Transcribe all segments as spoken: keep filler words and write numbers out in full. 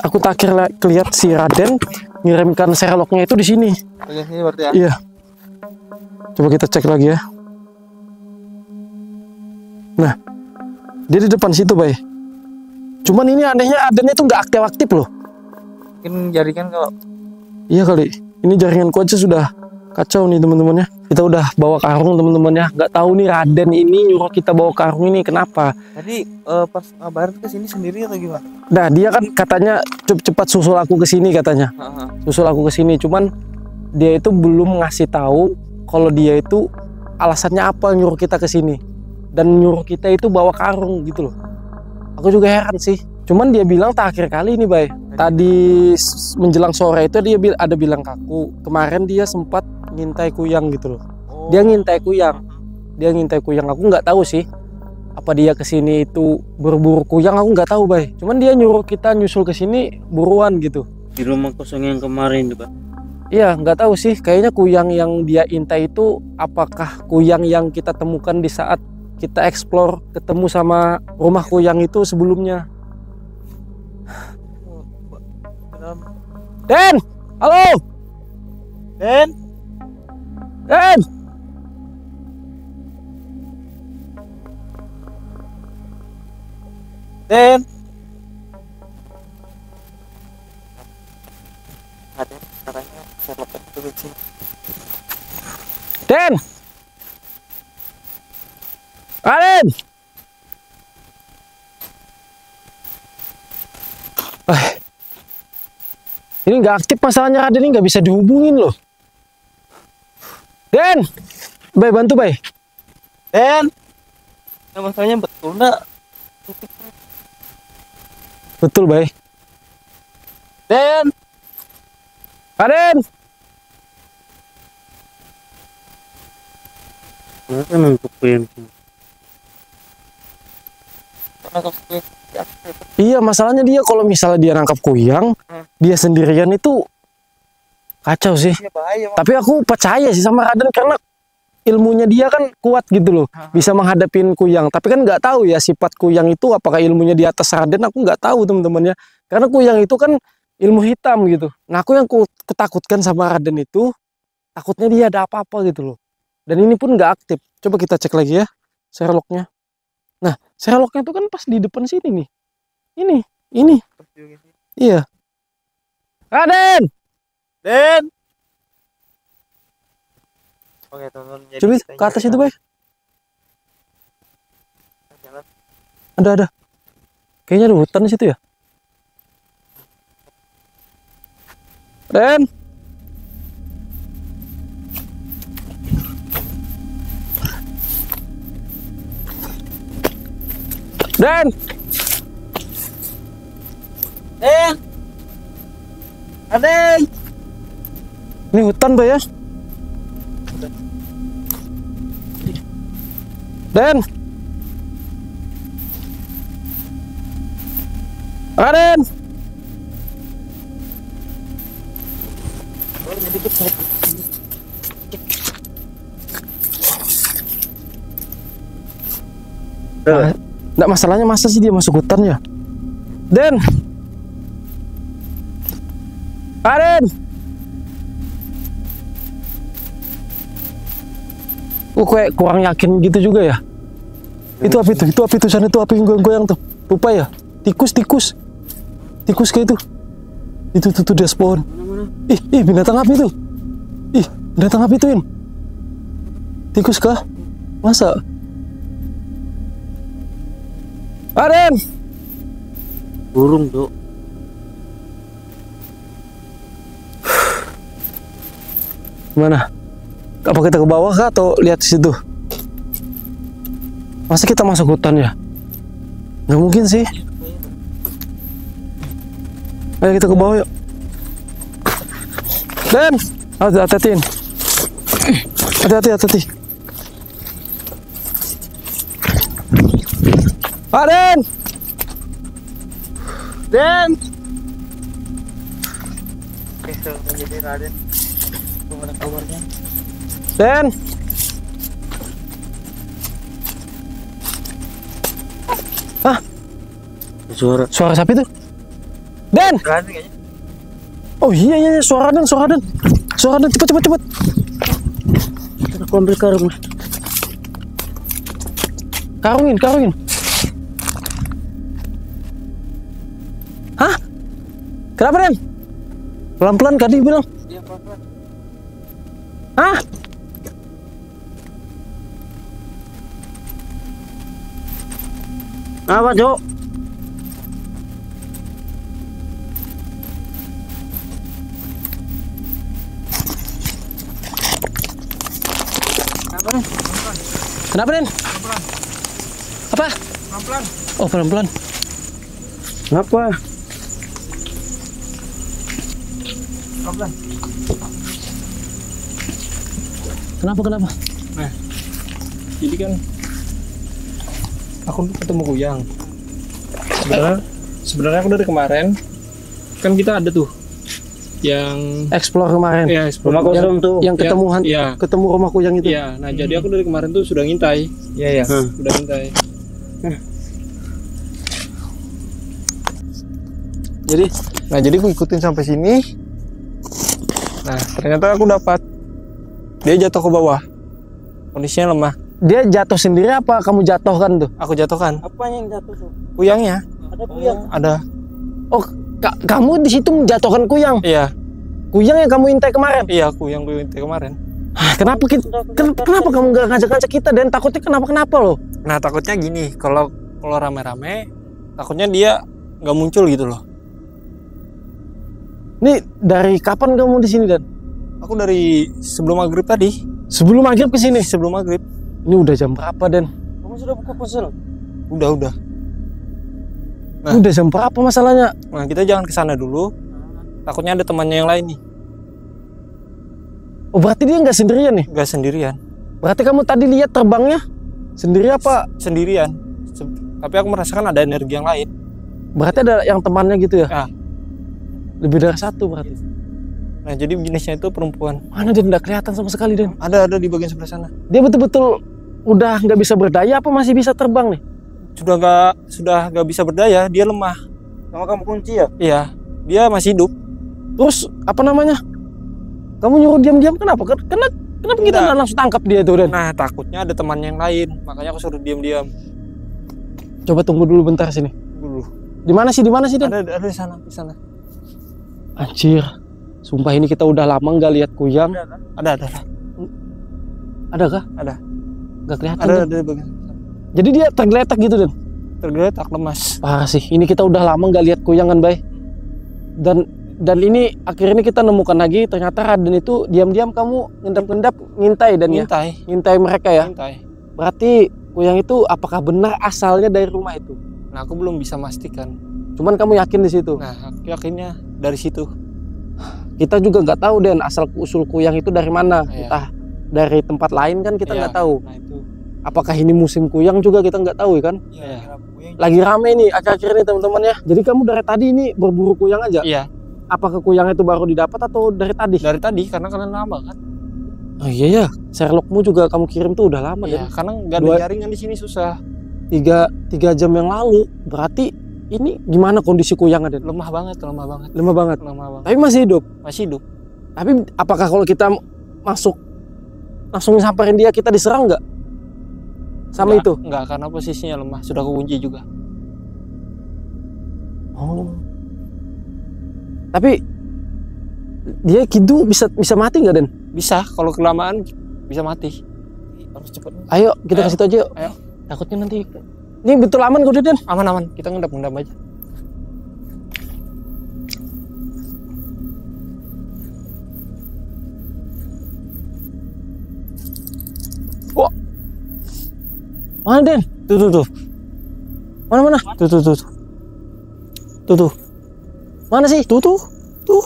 aku tak akhirnya lihat si Raden ngirimkan Sherlocknya itu di sini. Oke, ini berarti ya? Iya. Coba kita cek lagi ya. Nah, dia di depan situ, Bay. Cuman ini anehnya Radennya tuh nggak aktif-aktif loh. Mungkin jaringan kalau... Iya kali. Ini jaringanku aja sudah kacau nih teman-temannya. Kita udah bawa karung teman-temannya. Nggak tahu nih Raden ini nyuruh kita bawa karung ini kenapa. Tadi uh, pas kabar ke sini sendiri atau gimana? Nah dia kan katanya cepat susul aku ke sini katanya. Uh-huh. Susul aku ke sini. Cuman dia itu belum ngasih tahu kalau dia itu alasannya apa nyuruh kita ke sini dan nyuruh kita itu bawa karung gitu loh. Aku juga heran sih. Cuman dia bilang terakhir kali ini, Bay. Tadi menjelang sore itu dia ada bilang ke aku, kemarin dia sempat ngintai kuyang gitu loh. Oh. Dia ngintai kuyang. Dia ngintai kuyang. Aku nggak tahu sih apa dia kesini itu berburu kuyang, aku nggak tahu, Bay. Cuman dia nyuruh kita nyusul ke sini buruan gitu. Di rumah kosong yang kemarin, Pak. Iya, nggak tahu sih. Kayaknya kuyang yang dia intai itu apakah kuyang yang kita temukan di saat kita eksplor ketemu sama rumah kuyang itu sebelumnya. Den, halo. Den, Den. Den. Den. Raden. Eh. Ini nggak aktif masalahnya, Raden ini nggak bisa dihubungin loh. Den, Bay bantu Bay. Den, nah, masalahnya betul nggak? Betul Bay. Den, Raden. Kenapa nuntukin? Iya masalahnya dia kalau misalnya dia nangkap kuyang, hmm. dia sendirian itu kacau sih. Ya, bahaya, tapi aku percaya sih sama Raden karena ilmunya dia kan kuat gitu loh, hmm. bisa menghadapin kuyang. Tapi kan nggak tahu ya sifat kuyang itu apakah ilmunya di atas Raden, aku nggak tahu teman-temannya. Karena kuyang itu kan ilmu hitam gitu. Nah aku yang kutakutkan sama Raden itu takutnya dia ada apa-apa gitu loh. Dan ini pun nggak aktif. Coba kita cek lagi ya Sherlocknya. Nah, Sherlocknya itu kan pas di depan sini nih. Ini, ini. Iya. Raden! Den! Oke, teman-teman. Coba ke atas itu, Bay. Ada, ada. Kayaknya ada hutan di situ ya. Den! Den, Den, Raden, ini hutan Bay ya, Den, Raden, Den. Nggak masalahnya masa sih dia masuk hutan ya? Den! Raden! Gue kayak kurang yakin gitu juga ya? Ini itu apa itu? Itu apa itu? Sana itu apa yang goyang-goyang tuh? Lupa ya? Tikus, tikus. Tikus kayak itu. Itu tuh, tuh dia spawn. Ih, ih, binatang api itu. Ih, binatang api itu, In. Tikus kah? Masa? Raden, burung tuh. Gimana? Apa kita ke bawah kah atau lihat di situ? Masa kita masuk hutan ya? Nggak mungkin sih. Ayo kita ke bawah yuk. Den, hati-hatiin. Hati-hati, hati-hati. Raden, Den, besok menjadi Raden. Gimana kabarnya? Den, ah, suara suara sapi tuh? Den. Oh iya iya suara Den, suara Den. Suara Den cepet cepet cepet. Kita ambil karung. Karungin, karungin. Hah? Kenapa Den? Pelan-pelan tadi bilang. Iya, pelan-pelan. Hah? Apa, Jo? Kenapa, Den? Kenapa, Den? Pelan-pelan. Apa? Pelan-pelan. Oh, pelan-pelan. Kenapa? Pelan-pelan. Kenapa, kenapa? Nah, jadi kan aku ketemu kuyang. Sebenarnya, sebenarnya aku dari kemarin kan kita ada tuh yang explore kemarin. Ya, explore rumah kosong tuh. Yang ketemu ya, ya. ketemu rumah kuyang itu. Iya, nah hmm. jadi aku dari kemarin tuh sudah ngintai. Iya, ya. Hmm. Sudah ngintai. Hmm. Jadi, nah jadi aku ikutin sampai sini. Nah, ternyata aku dapat dia jatuh ke bawah. Kondisinya lemah. Dia jatuh sendiri apa kamu jatuhkan tuh? Aku jatuhkan. Apa yang jatuh tuh? Kuyangnya. Ada kuyang. Ada. Oh, ka kamu di situ menjatuhkan kuyang? Iya. Kuyang yang kamu intai kemarin? Iya, kuyang gue intai kemarin. Hah, kenapa kita? Ken kenapa kamu nggak ngajak-ngajak kita? Dan takutnya kenapa-kenapa loh? Nah, takutnya gini, kalau kalau rame-rame, takutnya dia nggak muncul gitu loh. Nih dari kapan kamu di sini Dan? Aku dari sebelum maghrib tadi. Sebelum maghrib ke sini? Sebelum maghrib. Ini udah jam berapa Den? Kamu sudah buka puzzle? Udah udah. Nah, udah jam berapa masalahnya? Nah kita jangan ke sana dulu. Takutnya ada temannya yang lain nih. Oh berarti dia nggak sendirian nih? Nggak sendirian. Berarti kamu tadi lihat terbangnya sendiri apa? Sendirian. Se tapi aku merasakan ada energi yang lain. Berarti ada yang temannya gitu ya? Nah. Lebih dari satu berarti. Nah jadi jenisnya itu perempuan. Mana dia tidak kelihatan sama sekali Den? Ada ada di bagian sebelah sana. Dia betul-betul udah nggak bisa berdaya apa masih bisa terbang nih? Sudah nggak sudah nggak bisa berdaya, dia lemah. Sama kamu kunci ya? Iya, dia masih hidup. Terus apa namanya? Kamu nyuruh diam-diam kenapa? Karena kenapa kita nggak langsung tangkap dia tuh Den? Nah takutnya ada temannya yang lain, makanya aku suruh diam-diam. Coba tunggu dulu bentar sini. Tunggu dulu. Di mana sih? Di mana sih Den? Ada ada di sana di sana. Anjir. Sumpah ini kita udah lama nggak lihat kuyang. Ada, ada, ada. Ada kah? Ada. Nggak kelihatan. Ada, ada, ada. Jadi dia tergeletak gitu Den? Tergeletak, lemas. Parah sih. Ini kita udah lama nggak lihat kuyang kan, Bay? Dan dan ini akhirnya kita nemukan lagi. Ternyata Raden itu diam-diam kamu ngendap-ngendap ngintai dan ngintai, ya? Ngintai mereka ya. Ngintai. Berarti kuyang itu apakah benar asalnya dari rumah itu? Nah, aku belum bisa memastikan. Cuman kamu yakin di situ? Nah, aku yakinnya dari situ. Kita juga nggak tahu Den asal usul kuyang itu dari mana. Nah, entah ya. Dari tempat lain kan kita nggak ya, tahu. Nah itu. Apakah ini musim kuyang juga kita nggak tahu kan? Ya, lagi rame nih akhir-akhir ini teman-teman ya. Jadi kamu dari tadi ini berburu kuyang aja? Iya. Apakah kuyang itu baru didapat atau dari tadi? Dari tadi karena kalian lama kan. Oh iya ya. Sherlockmu juga kamu kirim tuh udah lama ya. Den. Karena nggak ada jaringan di sini susah. Tiga tiga jam yang lalu berarti. Ini gimana kondisi kuyangnya Den? Lemah banget, lemah banget. Lemah banget. Lemah banget. Tapi masih hidup, masih hidup. Tapi apakah kalau kita masuk langsung samperin dia kita diserang nggak? Sama enggak, itu? Enggak, karena posisinya lemah, sudah kekunci juga. Oh. Tapi dia gitu bisa bisa mati nggak Den? Bisa, kalau kelamaan bisa mati. Harus cepat. Ayo, kita ayo, kasih tau aja yuk. Ayo. Takutnya nanti ini betul aman kok Den? Aman-aman, kita ngendap-ngendap aja. Wah, mana Den? Tuh tuh tuh. Mana mana? Tuh tuh tuh. Tuh tuh. Mana sih? Tuh tuh. Tuh.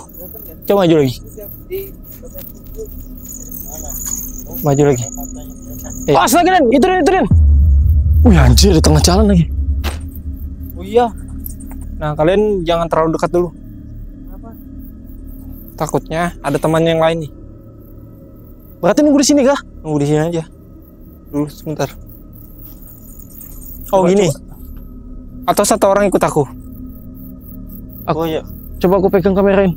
Coba maju lagi. Maju lagi. Eh. Pas lagi Den, itu Den, itu Den. Wih anjir di tengah jalan lagi. Oh iya. Nah kalian jangan terlalu dekat dulu. Kenapa? Takutnya ada temannya yang lain nih. Berarti nunggu di sini kah? Nunggu di sini aja. Dulu sebentar. Oh coba, gini. Coba. Atau satu orang ikut aku. Aku, oh iya. Coba aku pegang kamerain.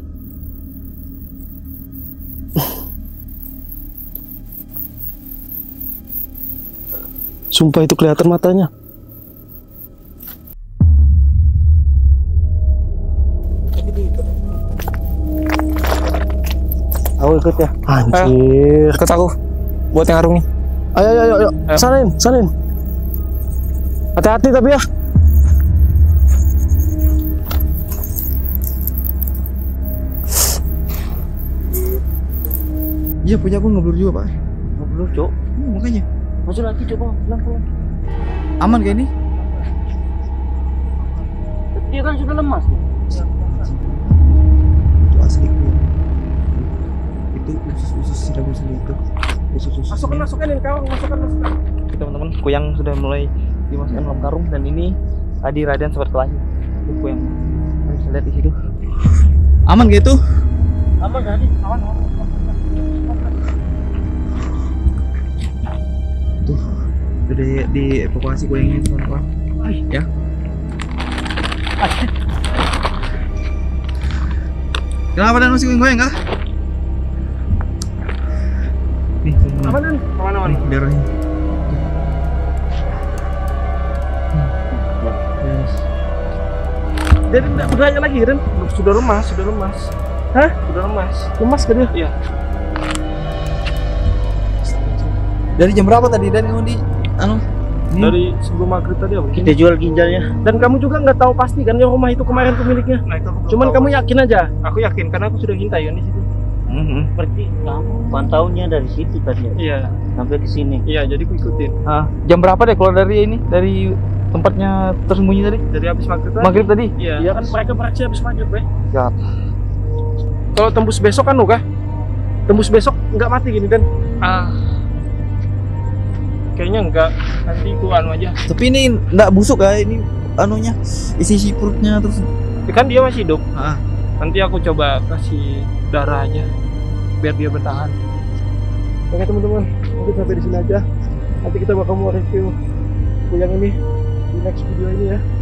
Sumpah itu kelihatan matanya. Aku ikut ya. Anjir. Ayo, ikut aku. Buat yang arungin. Ayo, ayo, ayo, ayo. Sanain, sanain. Hati-hati tapi ya. Iya punya aku ngeblur juga pak. Ngeblur cok. Hmm, makanya. Masuk lagi coba, pulang pulang. Aman kayak ini? Dia kan sudah lemas. Ya, itu asli. Itu usus-usus sidang usus itu. Usus-usus. Masukkan masukkan ini kawan, masukkan masukkan. Teman-teman, kuyang sudah mulai dimasukkan dalam karung dan ini tadi Raden sempat kelahi. Itu kuyang. Bisa lihat di situ. Aman gitu? Aman tadi, aman aman. Udah di evakuasi kuyangnya teman-teman ya. Kenapa dan masih kuyang kah? Nih apa dan? Kemana-mana? Nih darahnya. Jadi berangkat lagi Ren? Sudah lemas, sudah lemas. Hah? Sudah lemas. Lemas kan dia? Iya. Dari jam berapa tadi dan kamu di anu hmm. dari sebelum maghrib tadi apa? Kita jual ginjalnya. Dan kamu juga nggak tahu pasti kan yang rumah itu kemarin pemiliknya. Nah, itu cuman tahu. Kamu yakin aja. Aku yakin karena aku sudah hintai di situ. Mm -hmm. Berarti kamu pantaunya dari situ tadi. Iya. Sampai ke sini. Iya, jadi aku ikutin. Ah, jam berapa deh keluar dari ini? Dari tempatnya tersembunyi tadi? Dari habis maghrib tadi. Maghrib tadi? Iya. Ya, kan mereka beraksi habis maghrib, Beh. Ya. Kalau tembus besok kan Nuga? Tembus besok nggak mati gini dan ah kayaknya enggak, nanti itu anu aja. Tapi ini enggak busuk ya ini anunya, isi isi perutnya terus. Ya kan dia masih hidup. Ah. Nanti aku coba kasih darah aja, biar dia bertahan. Oke teman-teman, mungkin sampai di sini aja. Nanti kita bakal mau review kuyang ini di next video ini ya.